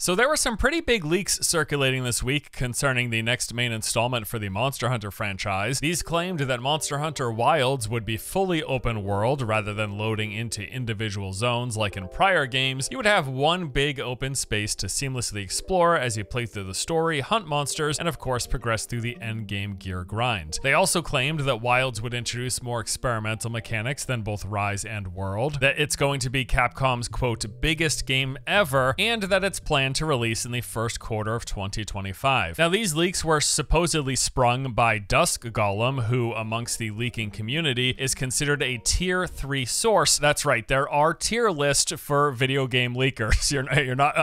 So there were some pretty big leaks circulating this week concerning the next main installment for the Monster Hunter franchise. These claimed that Monster Hunter Wilds would be fully open world rather than loading into individual zones like in prior games. You would have one big open space to seamlessly explore as you play through the story, hunt monsters, and of course progress through the end game gear grind. They also claimed that Wilds would introduce more experimental mechanics than both Rise and World, that it's going to be Capcom's quote biggest game ever, and that it's planned to release in the first quarter of 2025. Now, these leaks were supposedly sprung by Dusk Golem, who amongst the leaking community is considered a tier 3 source. That's right, there are tier lists for video game leakers.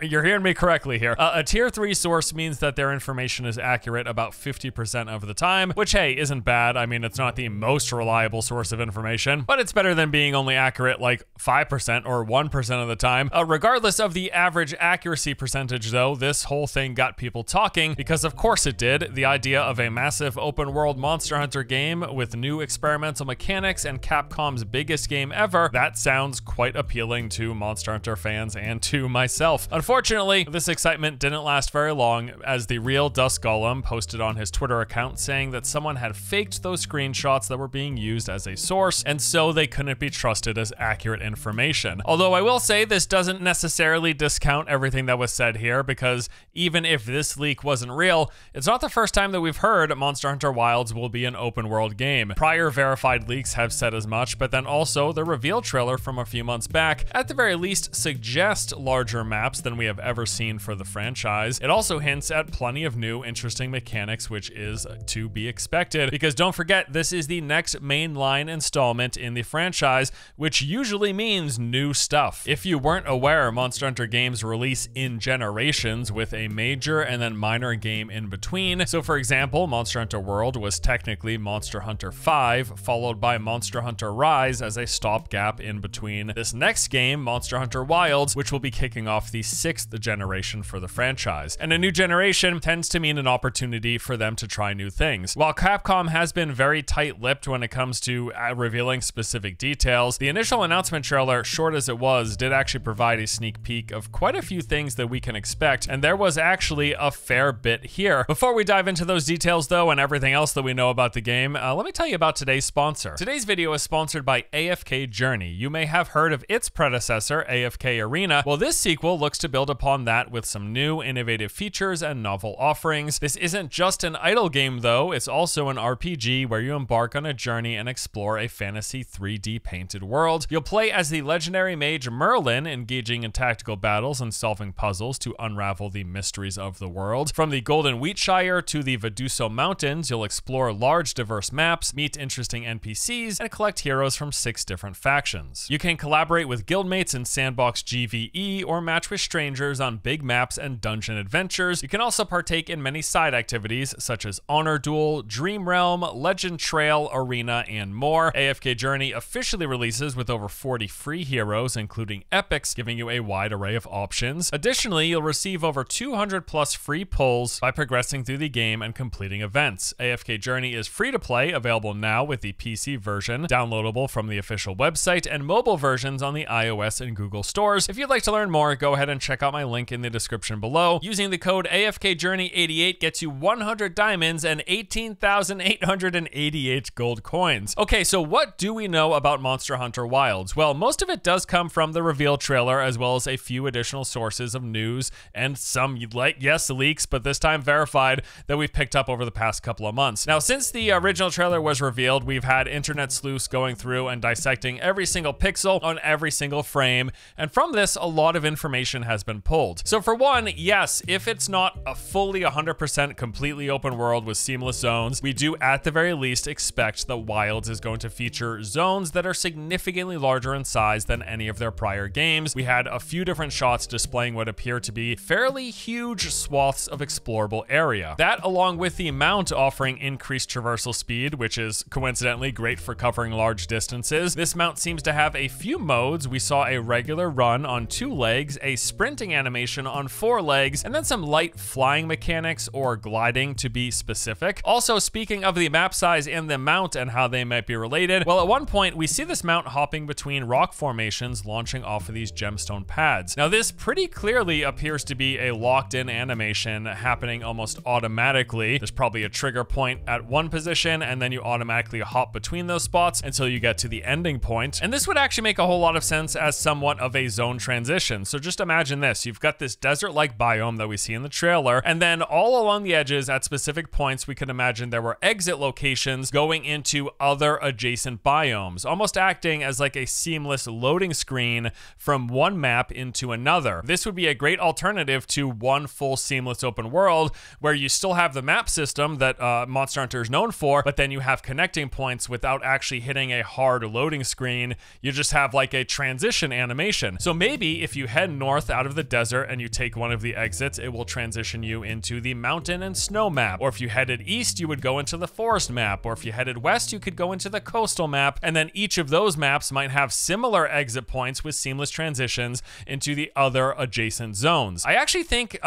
You're hearing me correctly here. A tier 3 source means that their information is accurate about 50% of the time, which hey, isn't bad. I mean, it's not the most reliable source of information, but it's better than being only accurate like 5% or 1% of the time. Regardless of the average accuracy percentage though, this whole thing got people talking because of course it did. The idea of a massive open world Monster Hunter game with new experimental mechanics and Capcom's biggest game ever, that sounds quite appealing to Monster Hunter fans and to myself. Unfortunately, this excitement didn't last very long as the real Dusk Golem posted on his Twitter account saying that someone had faked those screenshots that were being used as a source and so they couldn't be trusted as accurate information. Although I will say this doesn't necessarily discount everything that was said here, because even if this leak wasn't real, it's not the first time that we've heard Monster Hunter Wilds will be an open world game. Prior verified leaks have said as much, but then also the reveal trailer from a few months back at the very least suggests larger maps than we have ever seen for the franchise. It also hints at plenty of new interesting mechanics, which is to be expected, because don't forget, this is the next mainline installment in the franchise, which usually means new stuff. If you weren't aware, Monster Hunter games release in generations with a major and then minor game in between. So for example, Monster Hunter World was technically Monster Hunter 5, followed by Monster Hunter Rise as a stopgap in between this next game, Monster Hunter Wilds, which will be kicking off the 6th generation for the franchise. And a new generation tends to mean an opportunity for them to try new things. While Capcom has been very tight-lipped when it comes to revealing specific details, the initial announcement trailer, short as it was, did actually provide a sneak peek of quite a few things that we can expect, and there was actually a fair bit here. Before we dive into those details though and everything else that we know about the game, let me tell you about today's sponsor. Today's video is sponsored by AFK Journey. You may have heard of its predecessor, AFK Arena. Well, this sequel looks to build upon that with some new innovative features and novel offerings. This isn't just an idle game though, it's also an RPG where you embark on a journey and explore a fantasy 3D painted world. You'll play as the legendary mage Merlin, engaging in tactical battles and solving puzzles to unravel the mysteries of the world. From the Golden Wheatshire to the Veduso Mountains, you'll explore large, diverse maps, meet interesting NPCs, and collect heroes from 6 different factions. You can collaborate with guildmates in Sandbox GVE or match with strangers on big maps and dungeon adventures. You can also partake in many side activities such as Honor Duel, Dream Realm, Legend Trail, Arena, and more. AFK Journey officially releases with over 40 free heroes, including epics, giving you a wide array of options. Additionally, you'll receive over 200+ free pulls by progressing through the game and completing events. AFK Journey is free to play, available now with the PC version, downloadable from the official website, and mobile versions on the iOS and Google stores. If you'd like to learn more, go ahead and check out my link in the description below. Using the code AFKJourney88 gets you 100 diamonds and 18,888 gold coins. Okay, so what do we know about Monster Hunter Wilds? Well, most of it does come from the reveal trailer, as well as a few additional sources of news and some, leaks, but this time verified, that we've picked up over the past couple of months. Now, since the original trailer was revealed, we've had internet sleuths going through and dissecting every single pixel on every single frame, and from this, a lot of information has been pulled. So for one, yes, if it's not a fully 100% completely open world with seamless zones, we do at the very least expect that Wilds is going to feature zones that are significantly larger in size than any of their prior games. We had a few different shots displaying what appear to be fairly huge swaths of explorable area. That, along with the mount offering increased traversal speed, which is coincidentally great for covering large distances. This mount seems to have a few modes. We saw a regular run on 2 legs, a sprinting animation on 4 legs, and then some light flying mechanics, or gliding to be specific. Also, speaking of the map size and the mount and how they might be related, well, at one point we see this mount hopping between rock formations launching off of these gemstone pads. Now, this pretty clearly already appears to be a locked-in animation happening almost automatically. There's probably a trigger point at one position, and then you automatically hop between those spots until you get to the ending point. And this would actually make a whole lot of sense as somewhat of a zone transition. So just imagine this. You've got this desert-like biome that we see in the trailer, and then all along the edges at specific points, we can imagine there were exit locations going into other adjacent biomes, almost acting as like a seamless loading screen from one map into another. This would be a great alternative to one full seamless open world where you still have the map system that Monster Hunter is known for, but then you have connecting points without actually hitting a hard loading screen. You just have like a transition animation. So maybe if you head north out of the desert and you take one of the exits, it will transition you into the mountain and snow map. Or if you headed east, you would go into the forest map. Or if you headed west, you could go into the coastal map. And then each of those maps might have similar exit points with seamless transitions into the other adjacent zones. I actually think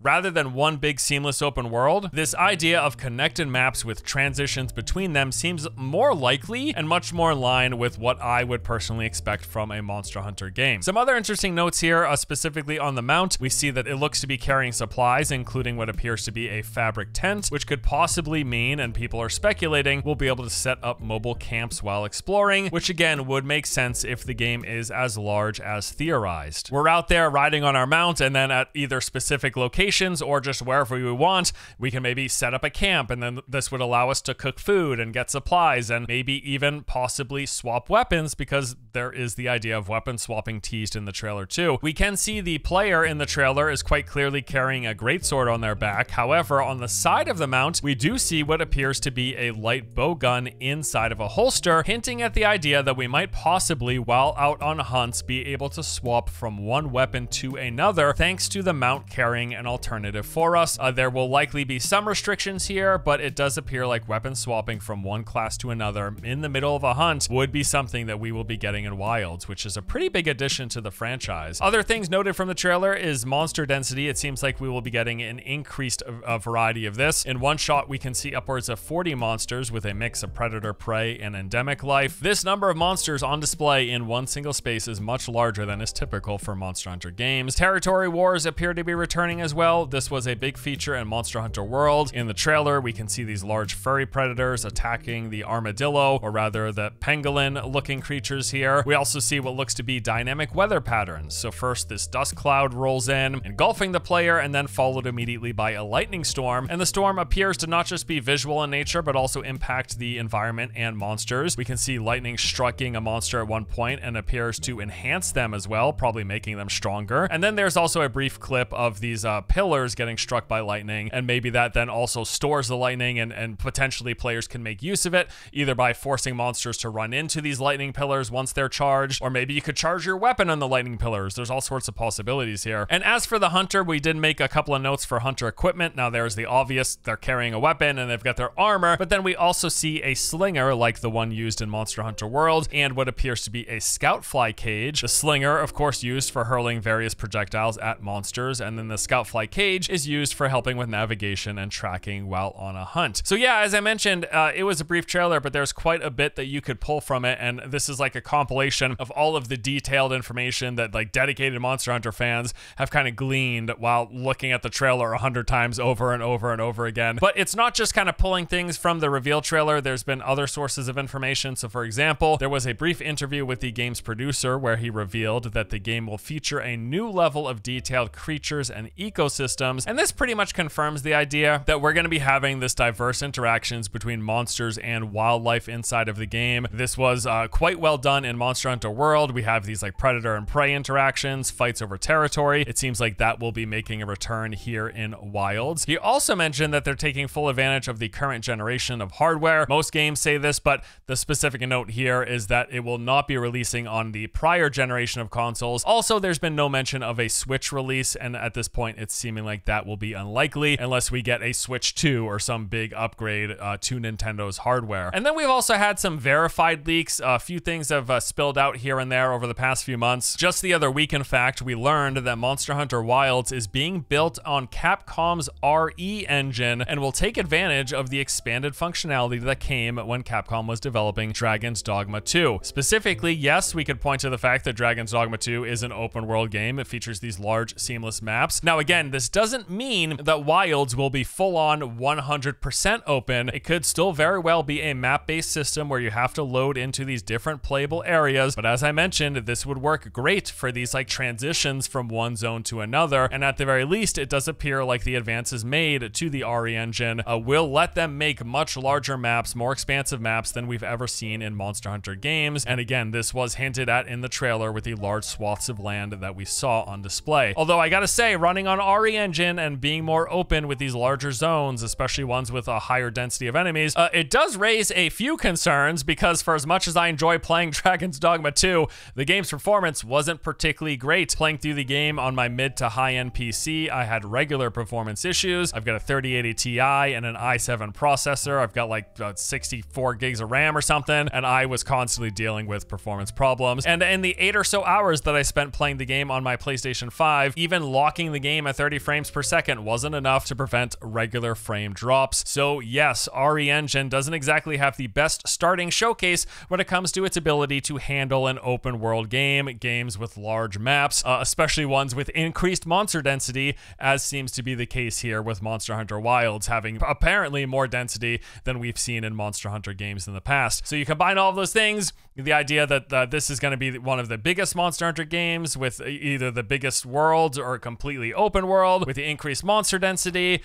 rather than one big seamless open world, this idea of connected maps with transitions between them seems more likely and much more in line with what I would personally expect from a Monster Hunter game. Some other interesting notes here, specifically on the mount, we see that it looks to be carrying supplies, including what appears to be a fabric tent, which could possibly mean, and people are speculating, we'll be able to set up mobile camps while exploring, which again would make sense if the game is as large as theorized. We're out there riding on our mount, and then at either specific locations or just wherever we want, we can maybe set up a camp, and then this would allow us to cook food and get supplies and maybe even possibly swap weapons, because there is the idea of weapon swapping teased in the trailer too. We can see the player in the trailer is quite clearly carrying a greatsword on their back. However, on the side of the mount, we do see what appears to be a light bow gun inside of a holster, hinting at the idea that we might possibly, while out on hunts, be able to swap from one weapon to another thanks to the mount carrying an alternative for us. There will likely be some restrictions here, but it does appear like weapon swapping from one class to another in the middle of a hunt would be something that we will be getting in Wilds, which is a pretty big addition to the franchise. Other things noted from the trailer is monster density. It seems like we will be getting an increased variety of this. In one shot, we can see upwards of 40 monsters with a mix of predator, prey, and endemic life. This number of monsters on display in one single space is much larger than is typical for Monster Hunter games. Territory wars appear to be returning as well. This was a big feature in Monster Hunter World. In the trailer, we can see these large furry predators attacking the armadillo, or rather the pangolin-looking creatures here. We also see what looks to be dynamic weather patterns. So first this dust cloud rolls in, engulfing the player, and then followed immediately by a lightning storm. And the storm appears to not just be visual in nature, but also impact the environment and monsters. We can see lightning striking a monster at one point and appears to enhance them as well, probably making them stronger. And then there's also a brief clip of these pillars getting struck by lightning, and maybe that then also stores the lightning, and potentially players can make use of it, either by forcing monsters to run into these lightning pillars once they're charged, or maybe you could charge your weapon on the lightning pillars. There's all sorts of possibilities here. And as for the hunter, we did make a couple of notes for hunter equipment. Now there's the obvious, they're carrying a weapon and they've got their armor, but then we also see a slinger like the one used in Monster Hunter World, and what appears to be a scout fly cage. The slinger, of course, used for hurling various projectiles at monsters, and then the scout fly cage is used for helping with navigation and tracking while on a hunt. So yeah, as I mentioned, it was a brief trailer, but there's quite a bit that you could pull from it, and this is like a compilation of all of the detailed information that like dedicated Monster Hunter fans have kind of gleaned while looking at the trailer 100 times over and over and over again. But it's not just kind of pulling things from the reveal trailer. There's been other sources of information. So for example, there was a brief interview with the game's producer where he revealed that the game will feature a new level of detailed creatures and ecosystems. And this pretty much confirms the idea that we're going to be having this diverse interactions between monsters and wildlife inside of the game. This was quite well done in Monster Hunter World. We have these like predator and prey interactions, fights over territory. It seems like that will be making a return here in Wilds. He also mentioned that they're taking full advantage of the current generation of hardware. Most games say this, but the specific note here is that it will not be releasing on the prior generation of consoles. Also, there's been no mention of a Switch release, and at this point, it's seeming like that will be unlikely unless we get a Switch 2 or some big upgrade to Nintendo's hardware. And then we've also had some verified leaks. A few things have spilled out here and there over the past few months. Just the other week, in fact, we learned that Monster Hunter Wilds is being built on Capcom's RE engine and will take advantage of the expanded functionality that came when Capcom was developing Dragon's Dogma 2. Specifically, yes, we could point to the fact that Dragon's Dogma 2 is an open world game. It features these these large seamless maps. Now again, this doesn't mean that Wilds will be full on 100% open. It could still very well be a map-based system where you have to load into these different playable areas. But as I mentioned, this would work great for these like transitions from one zone to another. And at the very least, it does appear like the advances made to the RE engine will let them make much larger maps, more expansive maps than we've ever seen in Monster Hunter games. And again, this was hinted at in the trailer with the large swaths of land that we saw on display. Although I gotta say, running on RE engine and being more open with these larger zones, especially ones with a higher density of enemies, it does raise a few concerns, because for as much as I enjoy playing Dragon's Dogma 2, the game's performance wasn't particularly great. Playing through the game on my mid to high-end PC, I had regular performance issues. I've got a 3080 Ti and an i7 processor. I've got like 64 gigs of RAM or something, and I was constantly dealing with performance problems. And in the 8 or so hours that I spent playing the game on my PlayStation 5, even locking the game at 30 frames per second wasn't enough to prevent regular frame drops. So yes, RE Engine doesn't exactly have the best starting showcase when it comes to its ability to handle an open world game, games with large maps, especially ones with increased monster density, as seems to be the case here with Monster Hunter Wilds, having apparently more density than we've seen in Monster Hunter games in the past. So you combine all of those things, the idea that this is going to be one of the biggest Monster Hunter games with either the biggest world or a completely open world with the increased monster density,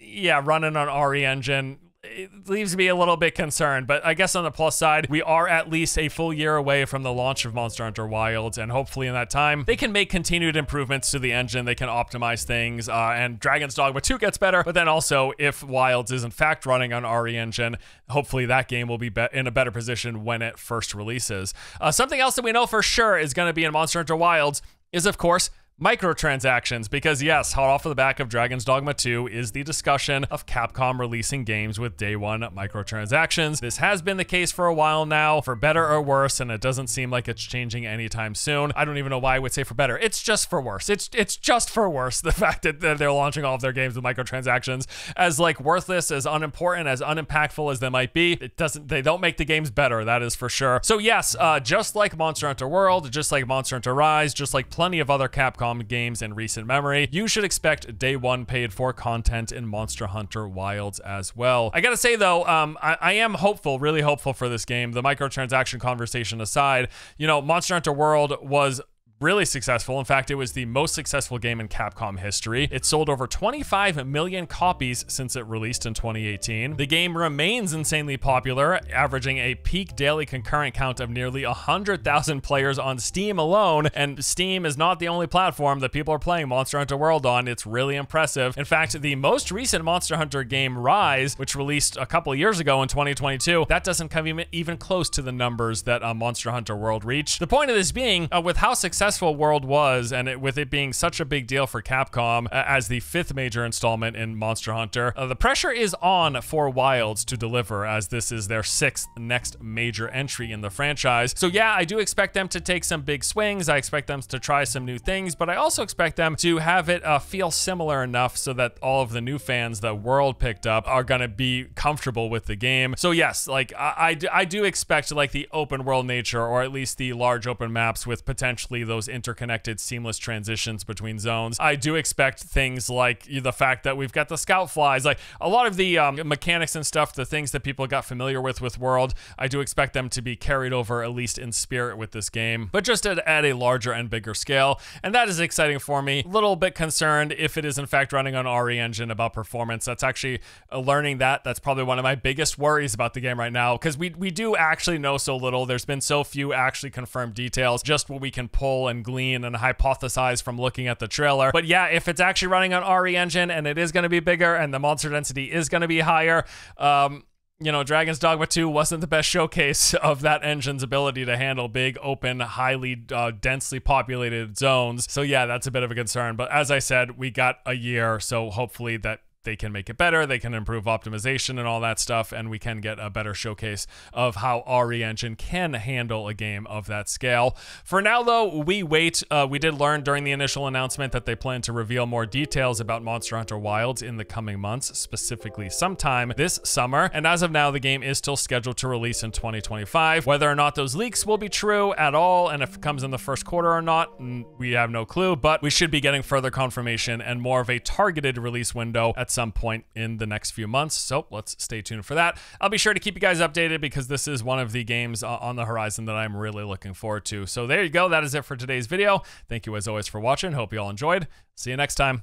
yeah, running on RE Engine, it leaves me a little bit concerned. But I guess on the plus side, we are at least a full year away from the launch of Monster Hunter Wilds, and hopefully in that time, they can make continued improvements to the engine, they can optimize things, and Dragon's Dogma 2 gets better, but then also, if Wilds is in fact running on RE Engine, hopefully that game will be in a better position when it first releases. Something else that we know for sure is going to be in Monster Hunter Wilds is, of course, microtransactions, because yes, hot off of the back of Dragon's Dogma 2 is the discussion of Capcom releasing games with day one microtransactions. This has been the case for a while now, for better or worse, and it doesn't seem like it's changing anytime soon. I don't even know why I would say for better. It's just for worse. It's just for worse, the fact that they're launching all of their games with microtransactions. As like worthless, as unimportant, as unimpactful as they might be, they don't make the games better, that is for sure. So yes, just like Monster Hunter World, just like Monster Hunter Rise, just like plenty of other Capcom games in recent memory, you should expect day one paid for content in Monster Hunter Wilds as well. I gotta say though, I am hopeful, really hopeful for this game. The microtransaction conversation aside, you know, Monster Hunter World was really successful. In fact, it was the most successful game in Capcom history. It sold over 25 million copies since it released in 2018. The game remains insanely popular, averaging a peak daily concurrent count of nearly 100,000 players on Steam alone, and Steam is not the only platform that people are playing Monster Hunter World on. It's really impressive. In fact, the most recent Monster Hunter game, Rise, which released a couple years ago in 2022, that doesn't come even close to the numbers that Monster Hunter World reached. The point of this being, with how successful World was, and with it being such a big deal for Capcom as the 5th major installment in Monster Hunter, the pressure is on for Wilds to deliver, as this is their 6th next major entry in the franchise. So yeah, I do expect them to take some big swings, I expect them to try some new things, but I also expect them to have it feel similar enough so that all of the new fans that World picked up are gonna be comfortable with the game. So yes, like I do expect like the open world nature, or at least the large open maps with potentially those interconnected seamless transitions between zones. I do expect things like the fact that we've got the scout flies, like a lot of the mechanics and stuff, the things that people got familiar with World, I do expect them to be carried over at least in spirit with this game, but just at a larger and bigger scale. And that is exciting for me. A little bit concerned if it is in fact running on RE Engine about performance. That's actually learning that. That's probably one of my biggest worries about the game right now, because we do actually know so little. There's been so few actually confirmed details, just what we can pull and glean and hypothesize from looking at the trailer. But yeah, if it's actually running on RE Engine and it is going to be bigger and the monster density is going to be higher, you know, Dragon's Dogma 2 wasn't the best showcase of that engine's ability to handle big, open, highly densely populated zones. So yeah, that's a bit of a concern. But as I said, we got a year, so hopefully that they can make it better, they can improve optimization and all that stuff, and we can get a better showcase of how RE Engine can handle a game of that scale. For now, though, we wait. We did learn during the initial announcement that they plan to reveal more details about Monster Hunter Wilds in the coming months, specifically sometime this summer, and as of now, the game is still scheduled to release in 2025. Whether or not those leaks will be true at all, and if it comes in the first quarter or not, we have no clue, but we should be getting further confirmation and more of a targeted release window at some point in the next few months. So let's stay tuned for that. I'll be sure to keep you guys updated because this is one of the games on the horizon that I'm really looking forward to. So there you go. That is it for today's video. Thank you as always for watching. Hope you all enjoyed. See you next time.